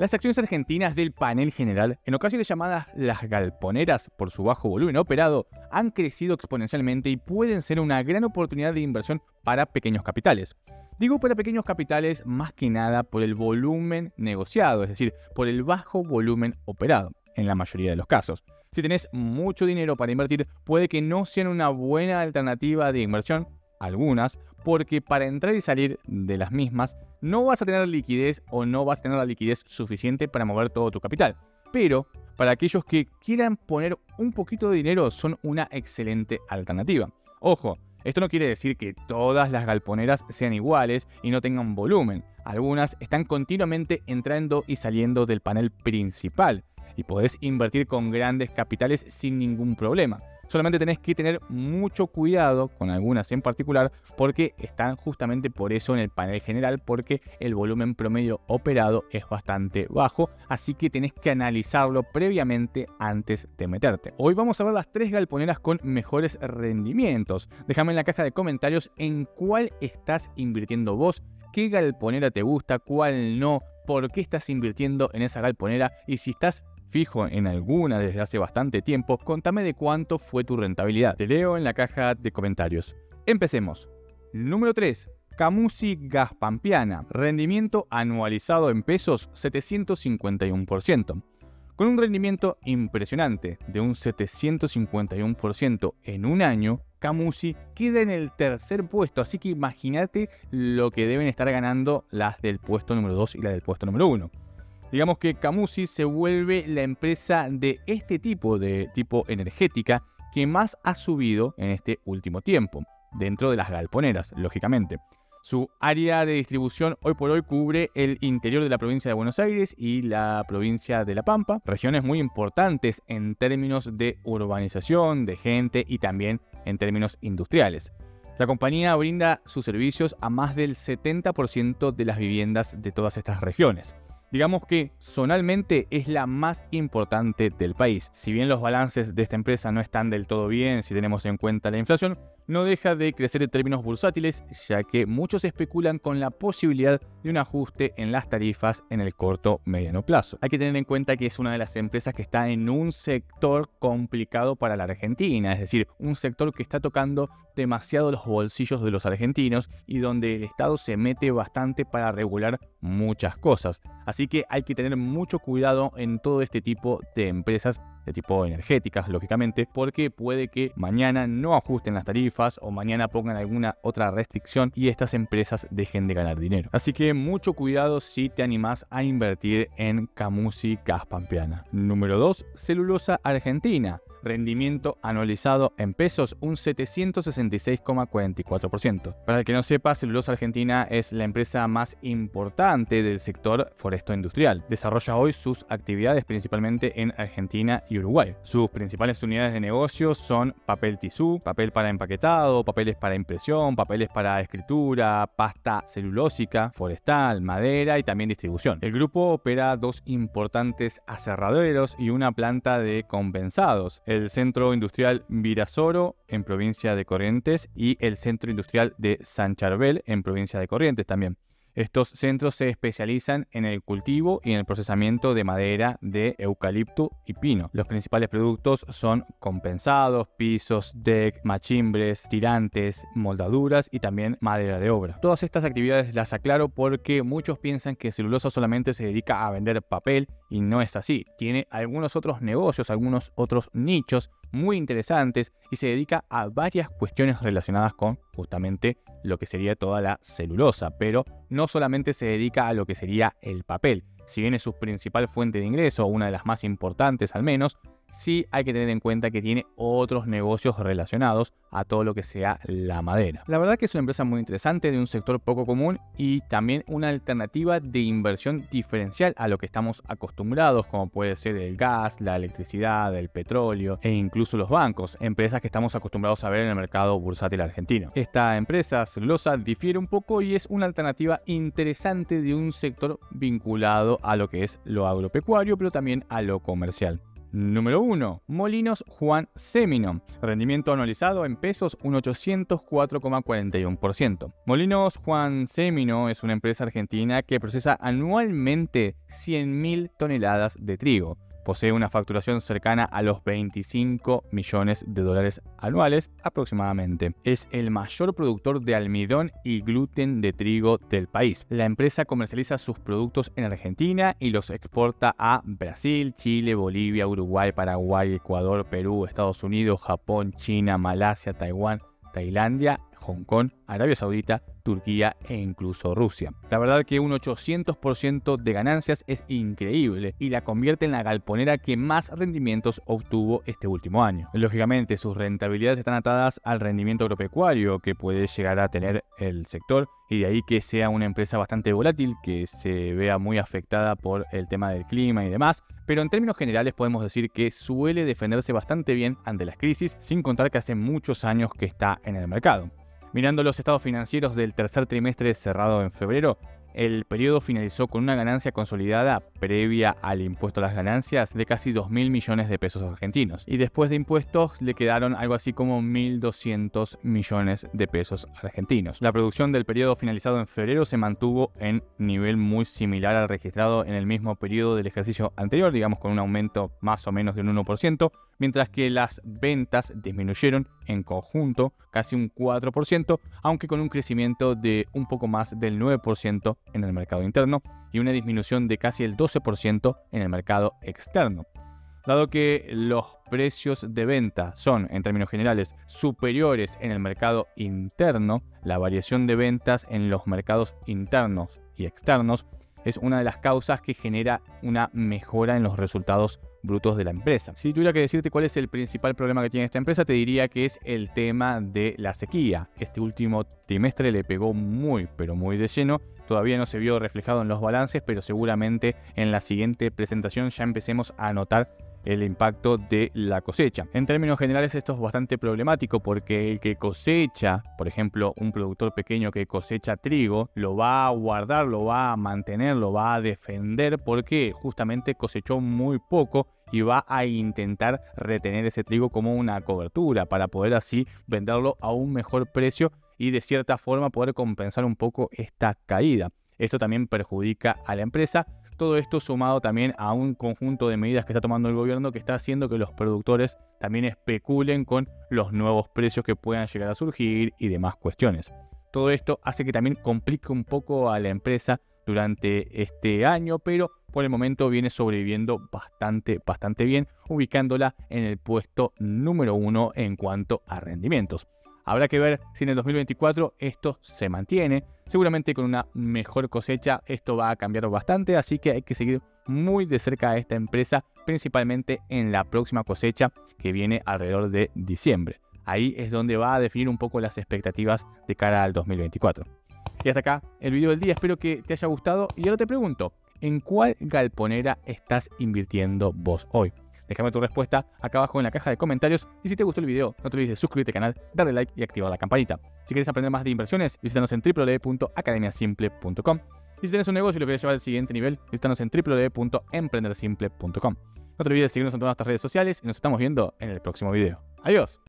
Las acciones argentinas del panel general, en ocasiones llamadas las galponeras por su bajo volumen operado, han crecido exponencialmente y pueden ser una gran oportunidad de inversión para pequeños capitales. Digo para pequeños capitales más que nada por el volumen negociado, es decir, por el bajo volumen operado, en la mayoría de los casos. Si tenés mucho dinero para invertir, puede que no sean una buena alternativa de inversión, algunas, porque para entrar y salir de las mismas no vas a tener liquidez o no vas a tener la liquidez suficiente para mover todo tu capital. Pero para aquellos que quieran poner un poquito de dinero son una excelente alternativa. Ojo, esto no quiere decir que todas las galponeras sean iguales y no tengan volumen. Algunas están continuamente entrando y saliendo del panel principal y podés invertir con grandes capitales sin ningún problema. Solamente tenés que tener mucho cuidado con algunas en particular porque están justamente por eso en el panel general, porque el volumen promedio operado es bastante bajo, así que tenés que analizarlo previamente antes de meterte. Hoy vamos a ver las 3 galponeras con mejores rendimientos. Déjame en la caja de comentarios en cuál estás invirtiendo vos, qué galponera te gusta, cuál no, por qué estás invirtiendo en esa galponera y si estás fijo en alguna desde hace bastante tiempo, contame de cuánto fue tu rentabilidad. Te leo en la caja de comentarios. Empecemos. Número 3. Camuzzi Gas Pampeana. Rendimiento anualizado en pesos 751%. Con un rendimiento impresionante de un 751% en un año, Camuzzi queda en el tercer puesto, así que imagínate lo que deben estar ganando las del puesto número 2 y las del puesto número 1. Digamos que Camuzzi se vuelve la empresa de este tipo, de tipo energética, que más ha subido en este último tiempo, dentro de las galponeras, lógicamente. Su área de distribución hoy por hoy cubre el interior de la provincia de Buenos Aires y la provincia de La Pampa, regiones muy importantes en términos de urbanización, de gente y también en términos industriales. La compañía brinda sus servicios a más del 70% de las viviendas de todas estas regiones. Digamos que zonalmente es la más importante del país. Si bien los balances de esta empresa no están del todo bien si tenemos en cuenta la inflación, no deja de crecer en términos bursátiles, ya que muchos especulan con la posibilidad de un ajuste en las tarifas en el corto mediano plazo. Hay que tener en cuenta que es una de las empresas que está en un sector complicado para la Argentina, es decir, un sector que está tocando demasiado los bolsillos de los argentinos y donde el Estado se mete bastante para regular muchas cosas. Así que hay que tener mucho cuidado en todo este tipo de empresas, de tipo energéticas, lógicamente, porque puede que mañana no ajusten las tarifas o mañana pongan alguna otra restricción y estas empresas dejen de ganar dinero. Así que mucho cuidado si te animás a invertir en Camuzzi Gas Pampeana. Número 2. Celulosa Argentina. Rendimiento anualizado en pesos un 766,44%. Para el que no sepa, Celulosa Argentina es la empresa más importante del sector foresto-industrial. Desarrolla hoy sus actividades principalmente en Argentina y Uruguay. Sus principales unidades de negocio son papel tisú, papel para empaquetado, papeles para impresión, papeles para escritura, pasta celulósica, forestal, madera y también distribución. El grupo opera 2 importantes aserraderos y una planta de compensados. El Centro Industrial Virasoro en provincia de Corrientes y el Centro Industrial de San Charbel en provincia de Corrientes también. Estos centros se especializan en el cultivo y en el procesamiento de madera de eucalipto y pino. Los principales productos son compensados, pisos, deck, machimbres, tirantes, moldaduras y también madera de obra. Todas estas actividades las aclaro porque muchos piensan que Celulosa solamente se dedica a vender papel y no es así. Tiene algunos otros negocios, algunos otros nichos muy interesantes y se dedica a varias cuestiones relacionadas con justamente lo que sería toda la celulosa, pero no solamente se dedica a lo que sería el papel. Si bien es su principal fuente de ingreso, una de las más importantes al menos, sí hay que tener en cuenta que tiene otros negocios relacionados a todo lo que sea la madera. La verdad que es una empresa muy interesante, de un sector poco común y también una alternativa de inversión diferencial a lo que estamos acostumbrados, como puede ser el gas, la electricidad, el petróleo e incluso los bancos, empresas que estamos acostumbrados a ver en el mercado bursátil argentino. Esta empresa, Celulosa, difiere un poco y es una alternativa interesante de un sector vinculado a lo que es lo agropecuario, pero también a lo comercial. Número 1. Molinos Juan Semino. Rendimiento anualizado en pesos un 804,41%. Molinos Juan Semino es una empresa argentina que procesa anualmente 100.000 toneladas de trigo. Posee una facturación cercana a los $25 millones anuales aproximadamente. Es el mayor productor de almidón y gluten de trigo del país. La empresa comercializa sus productos en Argentina y los exporta a Brasil, Chile, Bolivia, Uruguay, Paraguay, Ecuador, Perú, Estados Unidos, Japón, China, Malasia, Taiwán, Tailandia, Hong Kong, Arabia Saudita, Turquía e incluso Rusia. La verdad que un 800% de ganancias es increíble y la convierte en la galponera que más rendimientos obtuvo este último año. Lógicamente, sus rentabilidades están atadas al rendimiento agropecuario que puede llegar a tener el sector, y de ahí que sea una empresa bastante volátil, que se vea muy afectada por el tema del clima y demás, pero en términos generales podemos decir que suele defenderse bastante bien ante las crisis, sin contar que hace muchos años que está en el mercado. Mirando los estados financieros del tercer trimestre cerrado en febrero, el periodo finalizó con una ganancia consolidada previa al impuesto a las ganancias de casi 2.000 millones de pesos argentinos. Y después de impuestos le quedaron algo así como 1.200 millones de pesos argentinos. La producción del periodo finalizado en febrero se mantuvo en nivel muy similar al registrado en el mismo periodo del ejercicio anterior, digamos con un aumento más o menos de un 1%, mientras que las ventas disminuyeron en conjunto casi un 4%, aunque con un crecimiento de un poco más del 9% en el mercado interno y una disminución de casi el 12% en el mercado externo. Dado que los precios de venta son, en términos generales, superiores en el mercado interno, la variación de ventas en los mercados internos y externos es una de las causas que genera una mejora en los resultados brutos de la empresa. Si tuviera que decirte cuál es el principal problema que tiene esta empresa, te diría que es el tema de la sequía. Este último trimestre le pegó muy, pero muy de lleno. Todavía no se vio reflejado en los balances, pero seguramente en la siguiente presentación ya empecemos a notar el impacto de la cosecha. En términos generales esto es bastante problemático porque el que cosecha, por ejemplo, un productor pequeño que cosecha trigo, lo va a guardar, lo va a mantener, lo va a defender porque justamente cosechó muy poco y va a intentar retener ese trigo como una cobertura para poder así venderlo a un mejor precio y de cierta forma poder compensar un poco esta caída. Esto también perjudica a la empresa. Todo esto sumado también a un conjunto de medidas que está tomando el gobierno que está haciendo que los productores también especulen con los nuevos precios que puedan llegar a surgir y demás cuestiones. Todo esto hace que también complique un poco a la empresa durante este año, pero por el momento viene sobreviviendo bastante bien, ubicándola en el puesto número 1 en cuanto a rendimientos. Habrá que ver si en el 2024 esto se mantiene. Seguramente con una mejor cosecha esto va a cambiar bastante, así que hay que seguir muy de cerca a esta empresa, principalmente en la próxima cosecha que viene alrededor de diciembre. Ahí es donde va a definir un poco las expectativas de cara al 2024. Y hasta acá el video del día, espero que te haya gustado y ahora te pregunto, ¿en cuál galponera estás invirtiendo vos hoy? Déjame tu respuesta acá abajo en la caja de comentarios y si te gustó el video no te olvides de suscribirte al canal, darle like y activar la campanita. Si quieres aprender más de inversiones, visítanos en www.academiasimple.com y si tenés un negocio y lo querés llevar al siguiente nivel, visítanos en www.emprendersimple.com. No te olvides de seguirnos en todas nuestras redes sociales y nos estamos viendo en el próximo video. ¡Adiós!